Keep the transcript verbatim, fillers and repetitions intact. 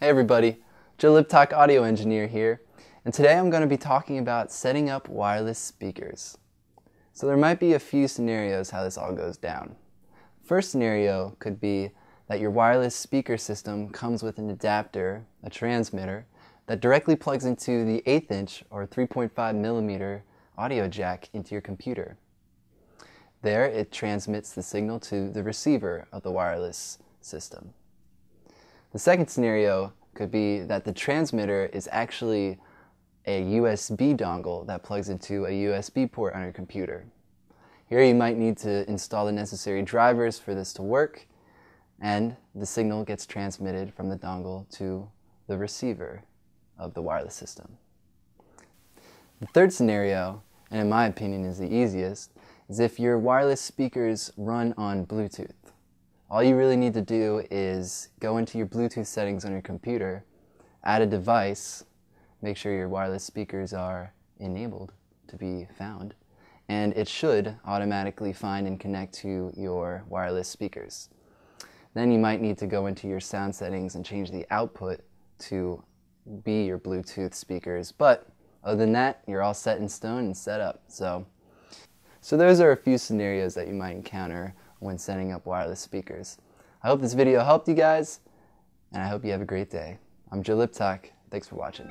Hey everybody, Joe Liptock audio engineer here, and today I'm going to be talking about setting up wireless speakers. So there might be a few scenarios how this all goes down. First scenario could be that your wireless speaker system comes with an adapter, a transmitter, that directly plugs into the eighth inch or three point five millimeter audio jack into your computer. There it transmits the signal to the receiver of the wireless system. The second scenario could be that the transmitter is actually a U S B dongle that plugs into a U S B port on your computer. Here you might need to install the necessary drivers for this to work, and the signal gets transmitted from the dongle to the receiver of the wireless system. The third scenario, and in my opinion is the easiest, is if your wireless speakers run on Bluetooth. All you really need to do is go into your Bluetooth settings on your computer, add a device, make sure your wireless speakers are enabled to be found, and it should automatically find and connect to your wireless speakers. Then you might need to go into your sound settings and change the output to be your Bluetooth speakers, but other than that, you're all set in stone and set up. So, so those are a few scenarios that you might encounter when setting up wireless speakers. I hope this video helped you guys, and I hope you have a great day. I'm Joe Liptock. Thanks for watching.